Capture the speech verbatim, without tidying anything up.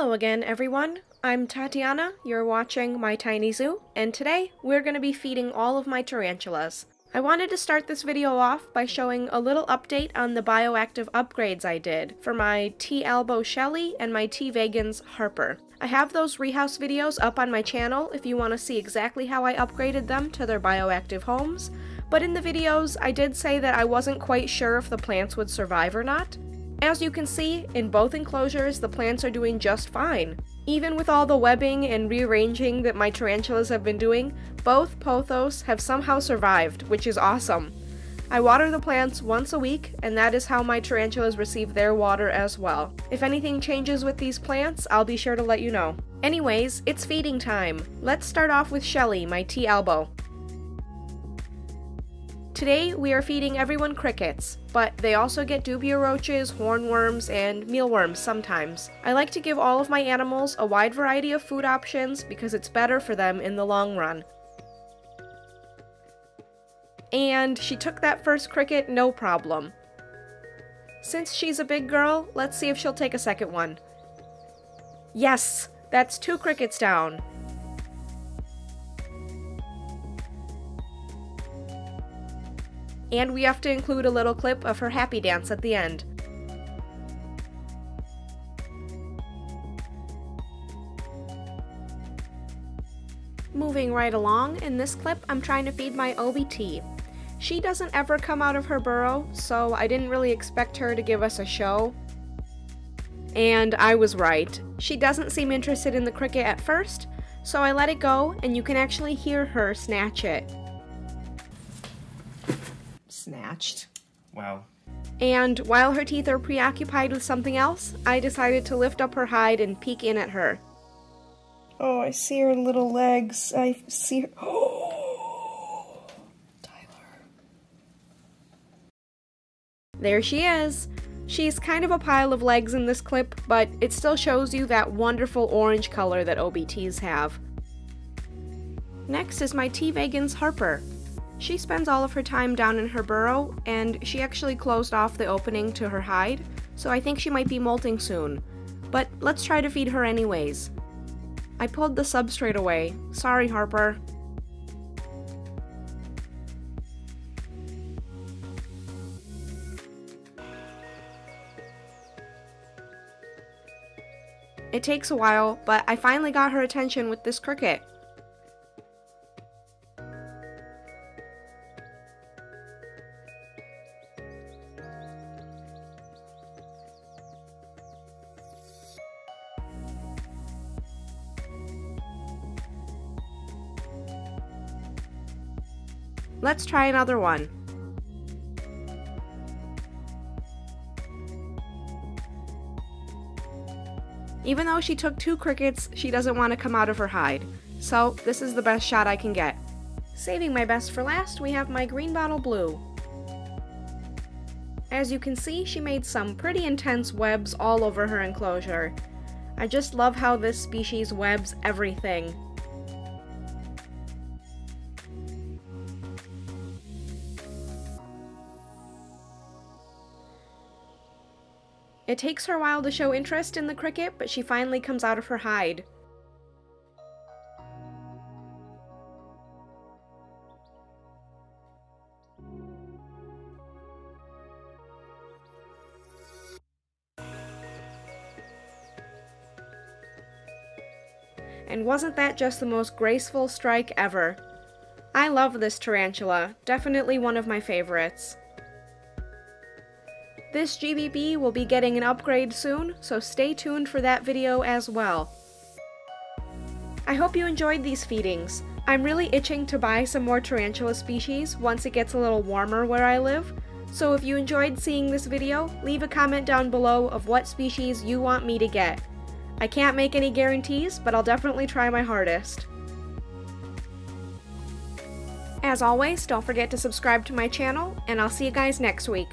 Hello again, everyone. I'm Tatiana, you're watching My Tiny Zoo, and today we're going to be feeding all of my tarantulas. I wanted to start this video off by showing a little update on the bioactive upgrades I did for my T. Albo Shelley and my T. Vegans Harper. I have those rehouse videos up on my channel if you want to see exactly how I upgraded them to their bioactive homes, but in the videos I did say that I wasn't quite sure if the plants would survive or not. As you can see, in both enclosures, the plants are doing just fine. Even with all the webbing and rearranging that my tarantulas have been doing, both pothos have somehow survived, which is awesome. I water the plants once a week, and that is how my tarantulas receive their water as well. If anything changes with these plants, I'll be sure to let you know. Anyways, it's feeding time. Let's start off with Shelley, my T. Albo. Today, we are feeding everyone crickets, but they also get dubia roaches, hornworms, and mealworms sometimes. I like to give all of my animals a wide variety of food options because it's better for them in the long run. And she took that first cricket no problem. Since she's a big girl, let's see if she'll take a second one. Yes! That's two crickets down! And we have to include a little clip of her happy dance at the end. Moving right along, in this clip I'm trying to feed my O B T. She doesn't ever come out of her burrow, so I didn't really expect her to give us a show. And I was right. She doesn't seem interested in the cricket at first, so I let it go, and you can actually hear her snatch it. Snatched. Wow. And while her teeth are preoccupied with something else, I decided to lift up her hide and peek in at her. Oh, I see her little legs. I see her. Oh, Tyler. There she is. She's kind of a pile of legs in this clip, but it still shows you that wonderful orange color that O B Ts have. Next is my T. Vegans Harper. She spends all of her time down in her burrow, and she actually closed off the opening to her hide, so I think she might be molting soon. But let's try to feed her anyways. I pulled the substrate away. Sorry, Harper. It takes a while, but I finally got her attention with this cricket. Let's try another one. Even though she took two crickets, she doesn't want to come out of her hide. So this is the best shot I can get. Saving my best for last, we have my green bottle blue. As you can see, she made some pretty intense webs all over her enclosure. I just love how this species webs everything. It takes her a while to show interest in the cricket, but she finally comes out of her hide. And wasn't that just the most graceful strike ever? I love this tarantula, definitely one of my favorites. This G B B will be getting an upgrade soon, so stay tuned for that video as well. I hope you enjoyed these feedings. I'm really itching to buy some more tarantula species once it gets a little warmer where I live, so if you enjoyed seeing this video, leave a comment down below of what species you want me to get. I can't make any guarantees, but I'll definitely try my hardest. As always, don't forget to subscribe to my channel, and I'll see you guys next week.